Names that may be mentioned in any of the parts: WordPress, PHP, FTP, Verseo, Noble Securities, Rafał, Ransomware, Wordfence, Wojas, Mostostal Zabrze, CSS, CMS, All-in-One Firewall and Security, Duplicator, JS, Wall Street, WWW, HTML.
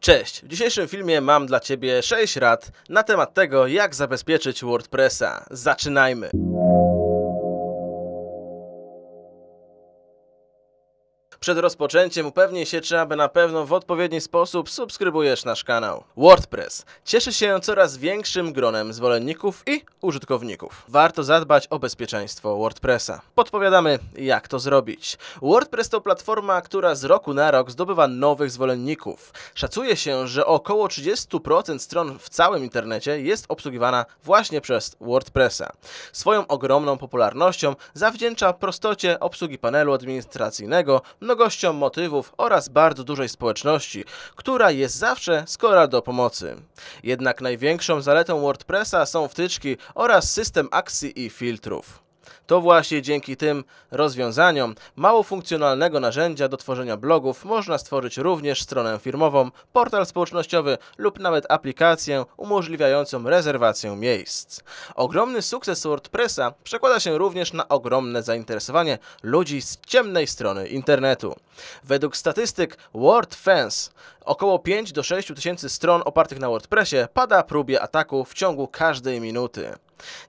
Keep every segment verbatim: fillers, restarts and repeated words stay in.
Cześć! W dzisiejszym filmie mam dla Ciebie sześć rad na temat tego, jak zabezpieczyć WordPressa. Zaczynajmy! Przed rozpoczęciem upewnij się, czy aby na pewno w odpowiedni sposób subskrybujesz nasz kanał. WordPress cieszy się coraz większym gronem zwolenników i użytkowników. Warto zadbać o bezpieczeństwo WordPressa. Podpowiadamy, jak to zrobić. WordPress to platforma, która z roku na rok zdobywa nowych zwolenników. Szacuje się, że około trzydzieści procent stron w całym internecie jest obsługiwana właśnie przez WordPressa. Swoją ogromną popularnością zawdzięcza prostocie obsługi panelu administracyjnego, mnogością motywów oraz bardzo dużej społeczności, która jest zawsze skora do pomocy. Jednak największą zaletą WordPressa są wtyczki oraz system akcji i filtrów. To właśnie dzięki tym rozwiązaniom mało funkcjonalnego narzędzia do tworzenia blogów można stworzyć również stronę firmową, portal społecznościowy lub nawet aplikację umożliwiającą rezerwację miejsc. Ogromny sukces WordPressa przekłada się również na ogromne zainteresowanie ludzi z ciemnej strony internetu. Według statystyk Wordfence około pięć do sześciu tysięcy stron opartych na WordPressie pada próbie ataku w ciągu każdej minuty.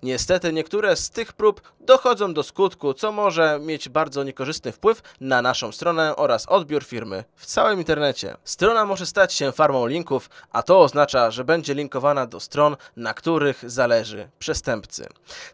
Niestety niektóre z tych prób dochodzą do skutku, co może mieć bardzo niekorzystny wpływ na naszą stronę oraz odbiór firmy w całym internecie. Strona może stać się farmą linków, a to oznacza, że będzie linkowana do stron, na których zależy przestępcy.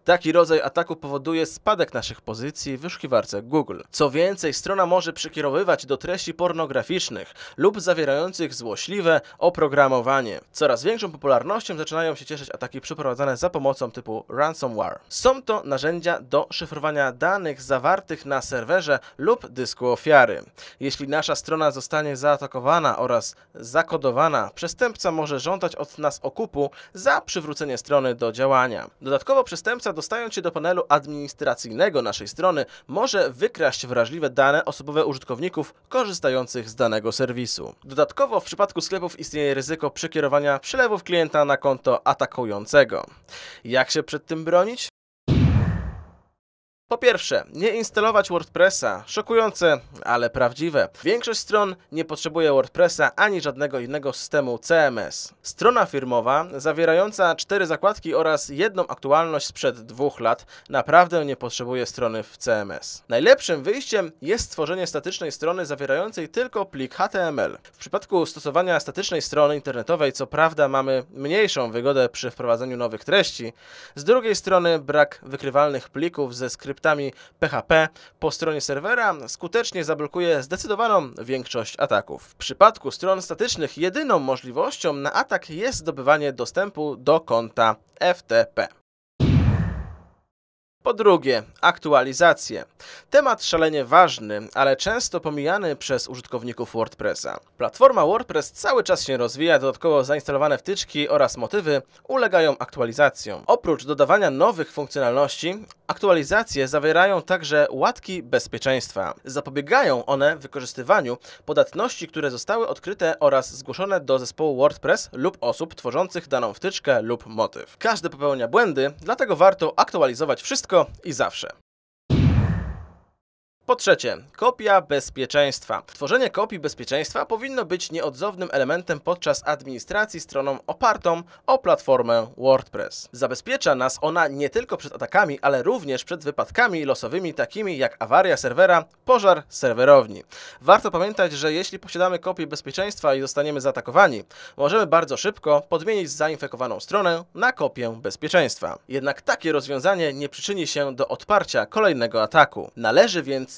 Taki rodzaj ataku powoduje spadek naszych pozycji w wyszukiwarce Google. Co więcej, strona może przekierowywać do treści pornograficznych lub zawierających złośliwe oprogramowanie. Coraz większą popularnością zaczynają się cieszyć ataki przeprowadzane za pomocą typu Ransomware. Są to narzędzia do szyfrowania danych zawartych na serwerze lub dysku ofiary. Jeśli nasza strona zostanie zaatakowana oraz zakodowana, przestępca może żądać od nas okupu za przywrócenie strony do działania. Dodatkowo przestępca, dostając się do panelu administracyjnego naszej strony, może wykraść wrażliwe dane osobowe użytkowników korzystających z danego serwisu. Dodatkowo w przypadku sklepów istnieje ryzyko przekierowania przelewów klienta na konto atakującego. Jak Jak się przed tym bronić? Po pierwsze, nie instalować WordPressa. Szokujące, ale prawdziwe. Większość stron nie potrzebuje WordPressa ani żadnego innego systemu C M S. Strona firmowa, zawierająca cztery zakładki oraz jedną aktualność sprzed dwóch lat, naprawdę nie potrzebuje strony w C M S. Najlepszym wyjściem jest stworzenie statycznej strony zawierającej tylko plik H T M L. W przypadku stosowania statycznej strony internetowej, co prawda, mamy mniejszą wygodę przy wprowadzeniu nowych treści. Z drugiej strony brak wykrywalnych plików ze skryptami P H P po stronie serwera skutecznie zablokuje zdecydowaną większość ataków. W przypadku stron statycznych jedyną możliwością na atak jest zdobywanie dostępu do konta F T P. Po drugie, aktualizacje. Temat szalenie ważny, ale często pomijany przez użytkowników WordPressa. Platforma WordPress cały czas się rozwija, dodatkowo zainstalowane wtyczki oraz motywy ulegają aktualizacjom. Oprócz dodawania nowych funkcjonalności, aktualizacje zawierają także łatki bezpieczeństwa. Zapobiegają one wykorzystywaniu podatności, które zostały odkryte oraz zgłoszone do zespołu WordPress lub osób tworzących daną wtyczkę lub motyw. Każdy popełnia błędy, dlatego warto aktualizować wszystko i zawsze. Po trzecie, kopia bezpieczeństwa. Tworzenie kopii bezpieczeństwa powinno być nieodzownym elementem podczas administracji stroną opartą o platformę WordPress. Zabezpiecza nas ona nie tylko przed atakami, ale również przed wypadkami losowymi, takimi jak awaria serwera, pożar serwerowni. Warto pamiętać, że jeśli posiadamy kopię bezpieczeństwa i zostaniemy zaatakowani, możemy bardzo szybko podmienić zainfekowaną stronę na kopię bezpieczeństwa. Jednak takie rozwiązanie nie przyczyni się do odparcia kolejnego ataku. Należy więc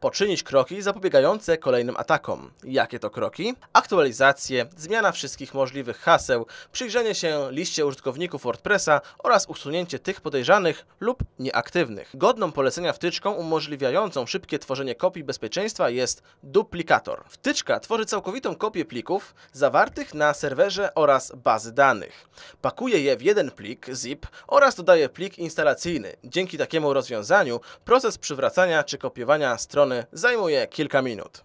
poczynić kroki zapobiegające kolejnym atakom. Jakie to kroki? Aktualizacje, zmiana wszystkich możliwych haseł, przyjrzenie się liście użytkowników WordPressa oraz usunięcie tych podejrzanych lub nieaktywnych. Godną polecenia wtyczką umożliwiającą szybkie tworzenie kopii bezpieczeństwa jest Duplicator. Wtyczka tworzy całkowitą kopię plików zawartych na serwerze oraz bazy danych. Pakuje je w jeden plik zip oraz dodaje plik instalacyjny. Dzięki takiemu rozwiązaniu proces przywracania czy kopiowania strony zajmuje kilka minut.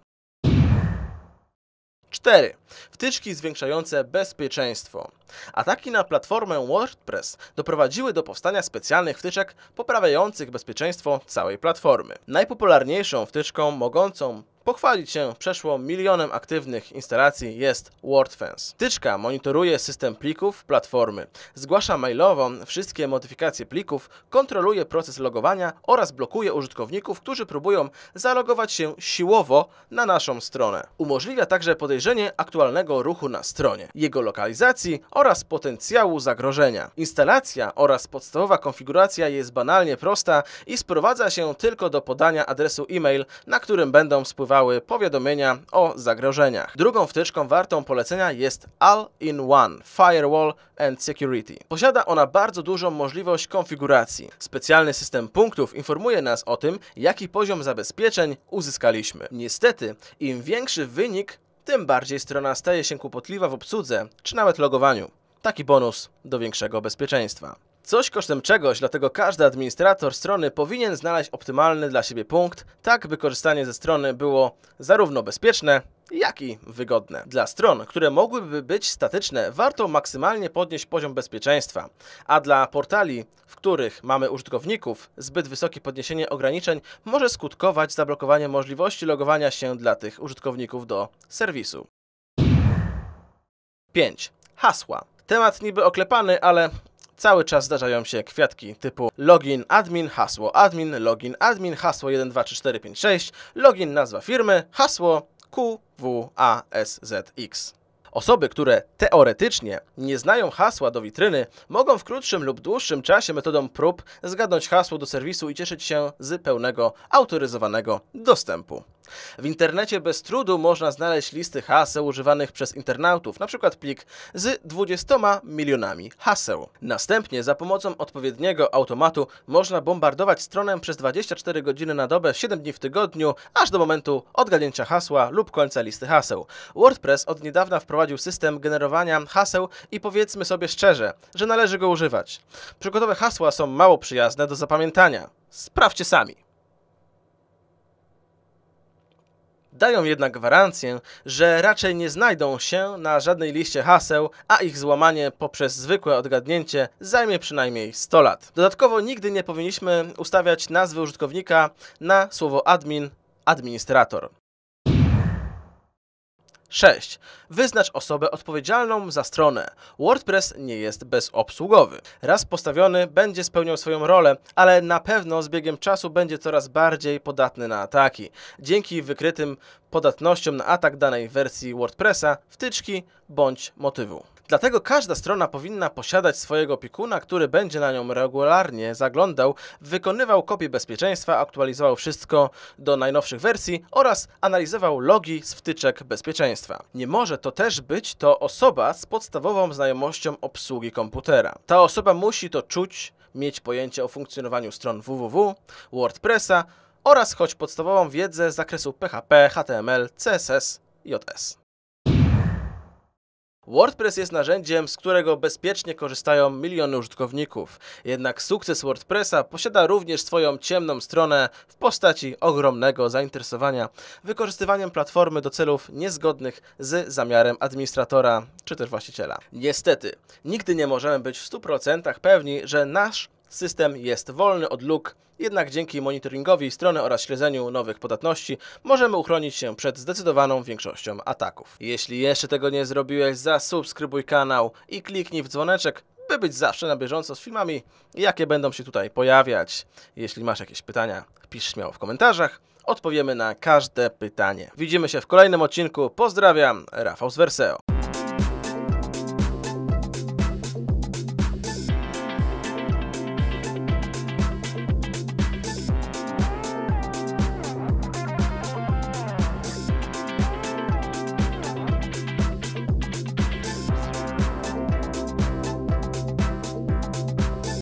cztery. Wtyczki zwiększające bezpieczeństwo. Ataki na platformę WordPress doprowadziły do powstania specjalnych wtyczek poprawiających bezpieczeństwo całej platformy. Najpopularniejszą wtyczką mogącą pochwalić się przeszło milionem aktywnych instalacji jest Wordfence. Wtyczka monitoruje system plików platformy, zgłasza mailowo wszystkie modyfikacje plików, kontroluje proces logowania oraz blokuje użytkowników, którzy próbują zalogować się siłowo na naszą stronę. Umożliwia także podejrzenie aktualnego ruchu na stronie, jego lokalizacji oraz potencjału zagrożenia. Instalacja oraz podstawowa konfiguracja jest banalnie prosta i sprowadza się tylko do podania adresu e-mail, na którym będą spływać powiadomienia o zagrożeniach. Drugą wtyczką wartą polecenia jest All-in-One Firewall and Security. Posiada ona bardzo dużą możliwość konfiguracji. Specjalny system punktów informuje nas o tym, jaki poziom zabezpieczeń uzyskaliśmy. Niestety, im większy wynik, tym bardziej strona staje się kłopotliwa w obsłudze, czy nawet logowaniu. Taki bonus do większego bezpieczeństwa. Coś kosztem czegoś, dlatego każdy administrator strony powinien znaleźć optymalny dla siebie punkt, tak by korzystanie ze strony było zarówno bezpieczne, jak i wygodne. Dla stron, które mogłyby być statyczne, warto maksymalnie podnieść poziom bezpieczeństwa, a dla portali, w których mamy użytkowników, zbyt wysokie podniesienie ograniczeń może skutkować zablokowaniem możliwości logowania się dla tych użytkowników do serwisu. pięć. Hasła. Temat niby oklepany, ale cały czas zdarzają się kwiatki typu login admin, hasło admin, login admin, hasło jeden dwa trzy cztery pięć sześć, login nazwa firmy, hasło Q W A S Z X. Osoby, które teoretycznie nie znają hasła do witryny, mogą w krótszym lub dłuższym czasie metodą prób zgadnąć hasło do serwisu i cieszyć się z pełnego, autoryzowanego dostępu. W internecie bez trudu można znaleźć listy haseł używanych przez internautów, np. plik z dwudziestoma milionami haseł. Następnie za pomocą odpowiedniego automatu można bombardować stronę przez dwadzieścia cztery godziny na dobę, siedem dni w tygodniu, aż do momentu odgadnięcia hasła lub końca listy haseł. WordPress od niedawna wprowadził system generowania haseł i powiedzmy sobie szczerze, że należy go używać. Przykładowe hasła są mało przyjazne do zapamiętania. Sprawdźcie sami. Dają jednak gwarancję, że raczej nie znajdą się na żadnej liście haseł, a ich złamanie poprzez zwykłe odgadnięcie zajmie przynajmniej sto lat. Dodatkowo nigdy nie powinniśmy ustawiać nazwy użytkownika na słowo admin, administrator. sześć. Wyznacz osobę odpowiedzialną za stronę. WordPress nie jest bezobsługowy. Raz postawiony będzie spełniał swoją rolę, ale na pewno z biegiem czasu będzie coraz bardziej podatny na ataki. Dzięki wykrytym podatnościom na atak danej wersji WordPressa, wtyczki bądź motywu. Dlatego każda strona powinna posiadać swojego opiekuna, który będzie na nią regularnie zaglądał, wykonywał kopie bezpieczeństwa, aktualizował wszystko do najnowszych wersji oraz analizował logi z wtyczek bezpieczeństwa. Nie może to też być to osoba z podstawową znajomością obsługi komputera. Ta osoba musi to czuć, mieć pojęcie o funkcjonowaniu stron www, WordPressa oraz choć podstawową wiedzę z zakresu P H P, H T M L, C S S, J S. WordPress jest narzędziem, z którego bezpiecznie korzystają miliony użytkowników. Jednak sukces WordPressa posiada również swoją ciemną stronę w postaci ogromnego zainteresowania wykorzystywaniem platformy do celów niezgodnych z zamiarem administratora czy też właściciela. Niestety, nigdy nie możemy być w stu procentach pewni, że nasz system jest wolny od luk, jednak dzięki monitoringowi strony oraz śledzeniu nowych podatności możemy uchronić się przed zdecydowaną większością ataków. Jeśli jeszcze tego nie zrobiłeś, zasubskrybuj kanał i kliknij w dzwoneczek, by być zawsze na bieżąco z filmami, jakie będą się tutaj pojawiać. Jeśli masz jakieś pytania, pisz śmiało w komentarzach, odpowiemy na każde pytanie. Widzimy się w kolejnym odcinku, pozdrawiam, Rafał z Verseo.